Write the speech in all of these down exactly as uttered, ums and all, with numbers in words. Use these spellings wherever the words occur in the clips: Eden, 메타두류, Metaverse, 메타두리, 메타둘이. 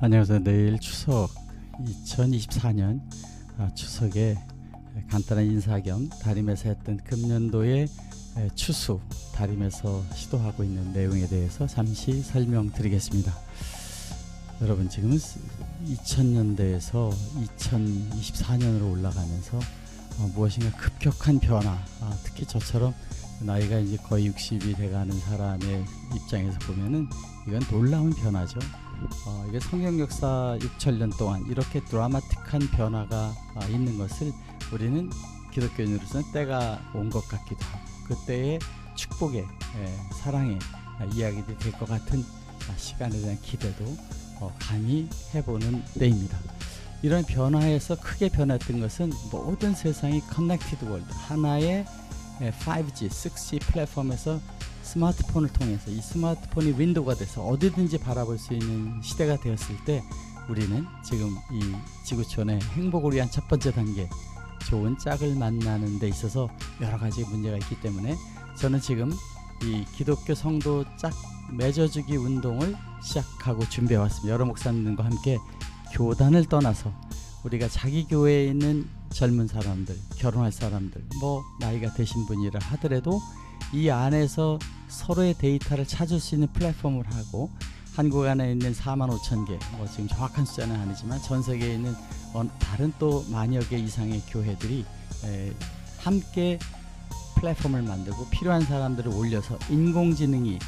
안녕하세요. 내일 추석 이천이십사 년 아, 추석에 간단한 인사 겸 다림에서 했던 금년도의 추수 다림에서 시도하고 있는 내용에 대해서 잠시 설명드리겠습니다. 여러분, 지금은 이천 년대에서 이천이십사 년으로 올라가면서 어, 무엇인가 급격한 변화, 아, 특히 저처럼 나이가 이제 거의 육십이 돼가는 사람의 입장에서 보면은 이건 놀라운 변화죠. 어, 이게 성경 역사 육천 년 동안 이렇게 드라마틱한 변화가 아, 있는 것을 우리는 기독교인으로서는 때가 온 것 같기도 하고, 그때의 축복의 에, 사랑의 아, 이야기들이 될 것 같은 아, 시간에 대한 기대도 어, 감히 해보는 때입니다. 이런 변화에서 크게 변했던 것은 모든 세상이 커넥티드 월드, 하나의 파이브 지, 식스 지 플랫폼에서 스마트폰을 통해서 이 스마트폰이 윈도우가 돼서 어디든지 바라볼 수 있는 시대가 되었을 때, 우리는 지금 이 지구촌의 행복을 위한 첫 번째 단계, 좋은 짝을 만나는 데 있어서 여러 가지 문제가 있기 때문에 저는 지금 이 기독교 성도 짝 맺어주기 운동을 시작하고 준비해 왔습니다. 여러 목사님들과 함께 교단을 떠나서 우리가 자기 교회에 있는 젊은 사람들, 결혼할 사람들, 뭐 나이가 되신 분이라 하더라도 이 안에서 서로의 데이터를 찾을 수 있는 플랫폼을 하고, 한국 안에 있는 사만 오천 개, 뭐 지금 정확한 숫자는 아니지만 전 세계에 있는 다른 또 만여 개 이상의 교회들이 함께 플랫폼을 만들고 필요한 사람들을 올려서 인공지능이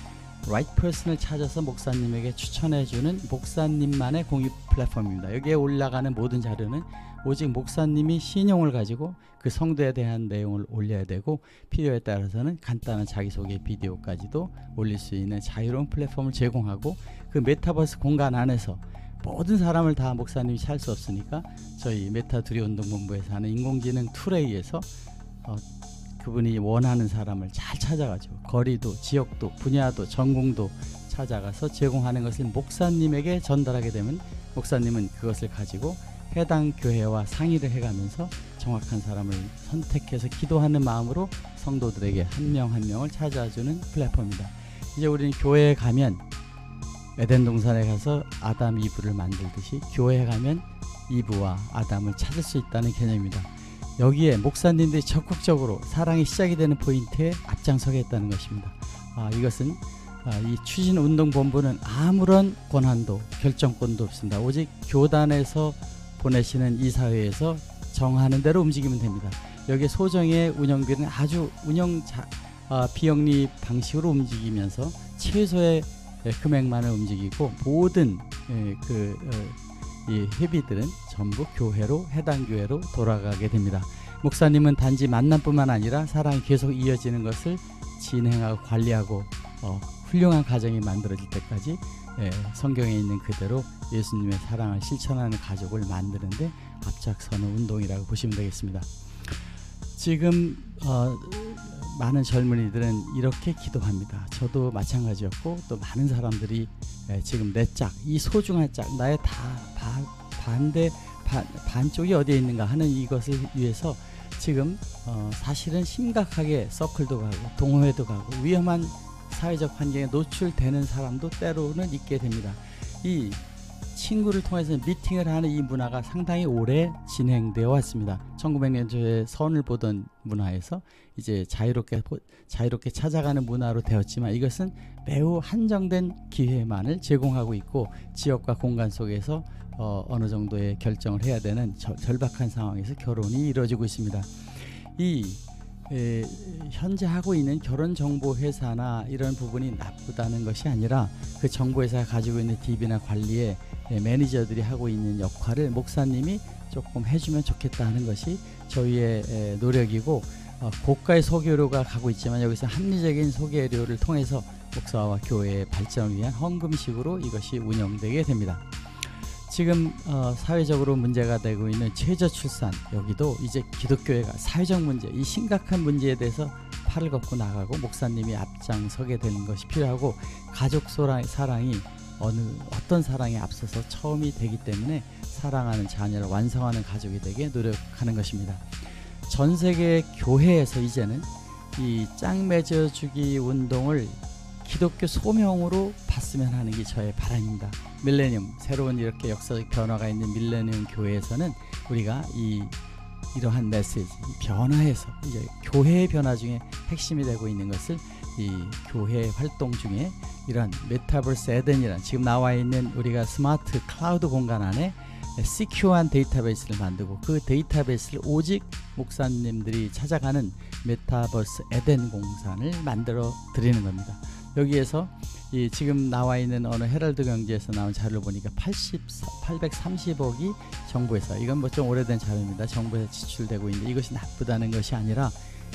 right person을 찾아서 목사님에게 추천해주는 목사님만의 공유 플랫폼입니다. 여기에 올라가는 모든 자료는 오직 목사님이 신용을 가지고 그 성도에 대한 내용을 올려야 되고, 필요에 따라서는 간단한 자기소개 비디오까지도 올릴 수 있는 자유로운 플랫폼을 제공하고, 그 메타버스 공간 안에서 모든 사람을 다 목사님이 찰 수 없으니까 저희 메타두리 운동본부에서 하는 인공지능 툴에 의해서 어, 그분이 원하는 사람을 잘 찾아가죠. 거리도, 지역도, 분야도, 전공도 찾아가서 제공하는 것을 목사님에게 전달하게 되면, 목사님은 그것을 가지고 해당 교회와 상의를 해가면서 정확한 사람을 선택해서 기도하는 마음으로 성도들에게 한 명 한 명을 찾아주는 플랫폼입니다. 이제 우리는 교회에 가면 에덴 동산에 가서 아담 이브를 만들듯이 교회에 가면 이브와 아담을 찾을 수 있다는 개념입니다. 여기에 목사님들이 적극적으로 사랑이 시작이 되는 포인트에 앞장서겠다는 것입니다. 아, 이것은 아, 이 추진운동본부는 아무런 권한도 결정권도 없습니다. 오직 교단에서 보내시는 이사회에서 정하는 대로 움직이면 됩니다. 여기 소정의 운영비는 아주 운영 자, 아, 비영리 방식으로 움직이면서 최소의 예, 금액만을 움직이고, 모든 예, 그 어, 이 회비들은 전부 교회로, 해당 교회로 돌아가게 됩니다. 목사님은 단지 만남뿐만 아니라 사랑이 계속 이어지는 것을 진행하고 관리하고 어, 훌륭한 가정이 만들어질 때까지 예, 성경에 있는 그대로 예수님의 사랑을 실천하는 가족을 만드는데 앞장서는 운동이라고 보시면 되겠습니다. 지금 어, 많은 젊은이들은 이렇게 기도합니다. 저도 마찬가지였고, 또 많은 사람들이 예, 지금 내 짝, 이 소중한 짝, 나의 다 바, 반대 반, 반쪽이 어디에 있는가 하는 이것을 위해서 지금 어, 사실은 심각하게 서클도 가고 동호회도 가고 위험한 사회적 환경에 노출되는 사람도 때로는 있게 됩니다. 이 친구를 통해서 미팅을 하는 이 문화가 상당히 오래 진행되어 왔습니다. 천구백 년도에 선을 보던 문화에서 이제 자유롭게 자유롭게 찾아가는 문화로 되었지만, 이것은 매우 한정된 기회만을 제공하고 있고, 지역과 공간 속에서 어, 어느 정도의 결정을 해야 되는 저, 절박한 상황에서 결혼이 이루어지고 있습니다. 이 에, 현재 하고 있는 결혼정보회사나 이런 부분이 나쁘다는 것이 아니라, 그 정보회사가 가지고 있는 딥이나 관리에 예, 매니저들이 하고 있는 역할을 목사님이 조금 해주면 좋겠다는 것이 저희의 에, 노력이고, 어, 고가의 소개료가 가고 있지만 여기서 합리적인 소개료를 통해서 목사와 교회의 발전을 위한 헌금식으로 이것이 운영되게 됩니다. 지금 어, 사회적으로 문제가 되고 있는 최저출산, 여기도 이제 기독교회가 사회적 문제, 이 심각한 문제에 대해서 팔을 걷고 나가고 목사님이 앞장서게 되는 것이 필요하고, 가족 사랑이 어느 어떤 사랑에 앞서서 처음이 되기 때문에 사랑하는 자녀를 완성하는 가족이 되게 노력하는 것입니다. 전 세계 교회에서 이제는 이 짝 맺어주기 운동을 기독교 소명으로 봤으면 하는 게 저의 바람입니다. 밀레니엄, 새로운 이렇게 역사적 변화가 있는 밀레니엄 교회에서는 우리가 이 이러한 메시지, 변화에서 이제 교회의 변화 중에 핵심이 되고 있는 것을 이 교회 활동 중에 이런 메타버스 에덴이란 지금 나와 있는 우리가 스마트 클라우드 공간 안에 시큐어한 데이터베이스를 만들고 그 데이터베이스를 오직 목사님들이 찾아가는 메타버스 에덴 공간을 만들어 드리는 겁니다. 여기에서 이 지금 나와 있는 어느 헤럴드 경제에서 나온 자료를 보니까 팔백삼십억이 정부에서, 이건 뭐 좀 오래된 자료입니다. 정부에서 지출되고 있는데 이것이 나쁘다는 것이 아니라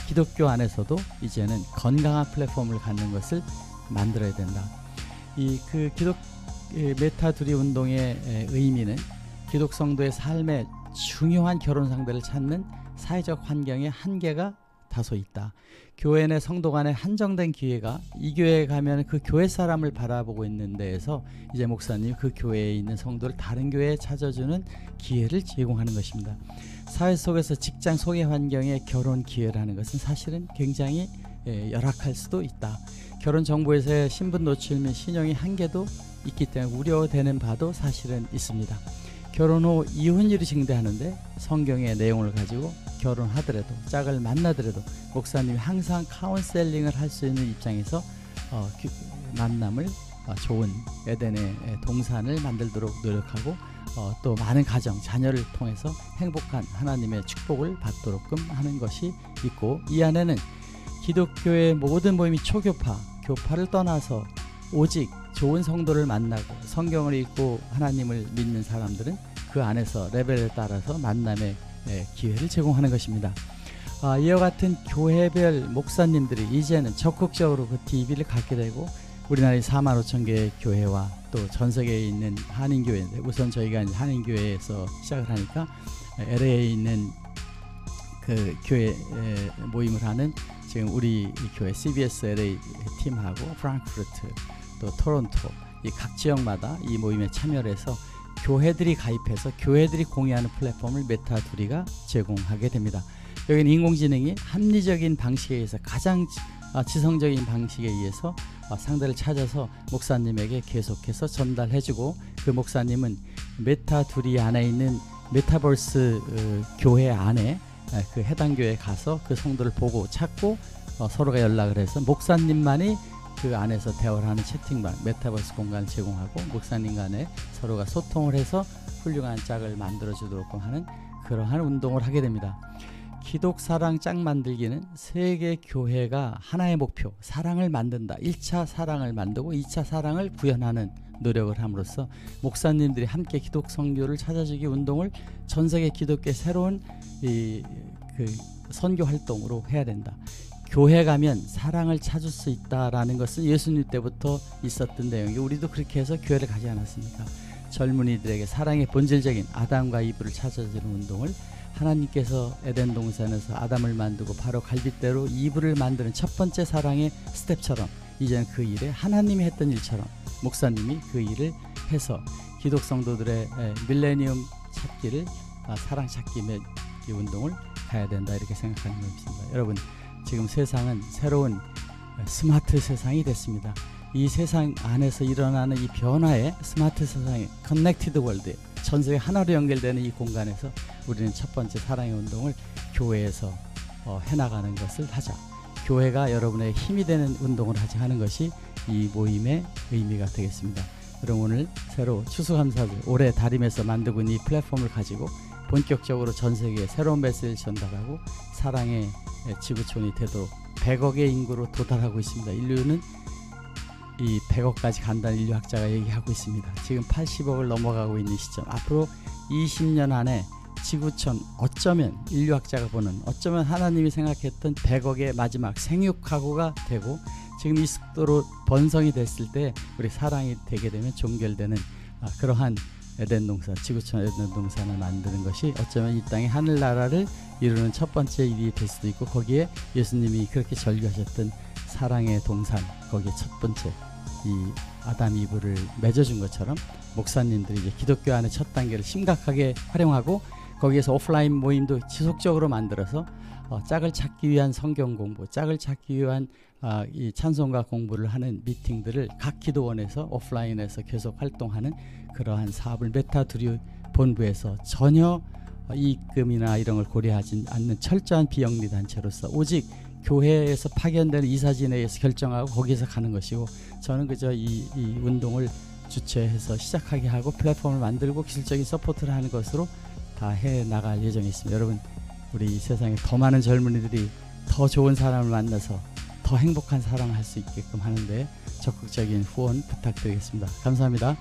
기독교 안에서도 이제는 건강한 플랫폼을 갖는 것을 만들어야 된다. 이 그 기독 메타 둘이 운동의 의미는 기독성도의 삶에 중요한 결혼 상대를 찾는 사회적 환경의 한계가 다소 있다. 교회 내 성도 간의 한정된 기회가, 이 교회에 가면 그 교회 사람을 바라보고 있는 데에서 이제 목사님 그 교회에 있는 성도를 다른 교회에 찾아주는 기회를 제공하는 것입니다. 사회 속에서 직장 소개 환경에 결혼 기회라는 것은 사실은 굉장히 열악할 수도 있다. 결혼 정보에서의 신분 노출 및 신용의 한계도 있기 때문에 우려되는 바도 사실은 있습니다. 결혼 후 이혼율이 증대하는데 성경의 내용을 가지고 결혼하더라도, 짝을 만나더라도 목사님이 항상 카운셀링을 할 수 있는 입장에서 어, 만남을 어, 좋은 에덴의 동산을 만들도록 노력하고 어, 또 많은 가정, 자녀를 통해서 행복한 하나님의 축복을 받도록끔 하는 것이 있고, 이 안에는 기독교의 모든 모임이 초교파, 교파를 떠나서 오직 좋은 성도를 만나고 성경을 읽고 하나님을 믿는 사람들은 그 안에서 레벨에 따라서 만남의 기회를 제공하는 것입니다. 아, 이와 같은 교회별 목사님들이 이제는 적극적으로 그 디비를 갖게 되고, 우리나라의 사만 오천 개의 교회와 또 전 세계에 있는 한인교회인데, 우선 저희가 한인교회에서 시작을 하니까 엘에이에 있는 그 교회 모임을 하는 지금 우리 교회 씨비에스 엘에이 팀하고 프랑크푸르트 또 토론토 이 각 지역마다 이 모임에 참여를 해서 교회들이 가입해서 교회들이 공유하는 플랫폼을 메타둘이가 제공하게 됩니다. 여기는 인공지능이 합리적인 방식에 의해서 가장 지성적인 방식에 의해서 상대를 찾아서 목사님에게 계속해서 전달해주고, 그 목사님은 메타둘이 안에 있는 메타버스 교회 안에 그 해당 교회에 가서 그 성도를 보고 찾고 서로가 연락을 해서 목사님만이 그 안에서 대화를 하는 채팅방, 메타버스 공간을 제공하고 목사님 간에 서로가 소통을 해서 훌륭한 짝을 만들어주도록 하는 그러한 운동을 하게 됩니다. 기독사랑 짝 만들기는 세계 교회가 하나의 목표, 사랑을 만든다. 일 차 사랑을 만들고 이 차 사랑을 구현하는 노력을 함으로써 목사님들이 함께 기독선교를 찾아주기 운동을 전 세계 기독교의 새로운 이, 그 선교활동으로 해야 된다. 교회 가면 사랑을 찾을 수 있다라는 것은 예수님 때부터 있었던 내용이, 우리도 그렇게 해서 교회를 가지 않았습니까? 젊은이들에게 사랑의 본질적인 아담과 이브를 찾아주는 운동을, 하나님께서 에덴 동산에서 아담을 만들고 바로 갈빗대로 이브를 만드는 첫 번째 사랑의 스텝처럼 이제는 그 일에 하나님이 했던 일처럼 목사님이 그 일을 해서 기독 성도들의 밀레니엄 찾기를, 사랑 찾기 운동을 가야 된다, 이렇게 생각하는 것입니다. 여러분, 지금 세상은 새로운 스마트 세상이 됐습니다. 이 세상 안에서 일어나는 이 변화에, 스마트 세상에, 커넥티드 월드에, 전 세계 하나로 연결되는 이 공간에서 우리는 첫 번째 사랑의 운동을 교회에서 어, 해나가는 것을 하자. 교회가 여러분의 힘이 되는 운동을 하자 하는 것이 이 모임의 의미가 되겠습니다. 그럼 오늘 새로 추수감사절 올해 다림에서 만들고 있는 이 플랫폼을 가지고 본격적으로 전 세계에 새로운 메시지를 전달하고 사랑의 지구촌이 되도록 백억의 인구로 도달하고 있습니다. 인류는 이 백억까지 간다는 인류학자가 얘기하고 있습니다. 지금 팔십억을 넘어가고 있는 시점, 앞으로 이십 년 안에 지구촌, 어쩌면 인류학자가 보는, 어쩌면 하나님이 생각했던 백억의 마지막 생육하고가 되고, 지금 이 속도로 번성이 됐을 때 우리 사랑이 되게 되면 종결되는 아, 그러한 에덴 동산, 지구촌 에덴 동산을 만드는 것이 어쩌면 이 땅의 하늘나라를 이루는 첫 번째 일이 될 수도 있고, 거기에 예수님이 그렇게 절규하셨던 사랑의 동산, 거기에 첫 번째 이 아담 이브를 맺어준 것처럼 목사님들이 이제 기독교 안에 첫 단계를 심각하게 활용하고 거기에서 오프라인 모임도 지속적으로 만들어서 어, 짝을 찾기 위한 성경 공부, 짝을 찾기 위한 어, 이 찬송가 공부를 하는 미팅들을 각 기도원에서 오프라인에서 계속 활동하는 그러한 사업을 메타두류 본부에서 전혀 이익금이나 이런 걸 고려하지 않는 철저한 비영리 단체로서 오직 교회에서 파견되는 이사진에 의해서 결정하고 거기에서 가는 것이고, 저는 그저 이, 이 운동을 주최해서 시작하게 하고 플랫폼을 만들고 기술적인 서포트를 하는 것으로 다 해나갈 예정이 있습니다. 여러분, 우리 이 세상에 더 많은 젊은이들이 더 좋은 사람을 만나서 더 행복한 사랑을 할 수 있게끔 하는데 적극적인 후원 부탁드리겠습니다. 감사합니다.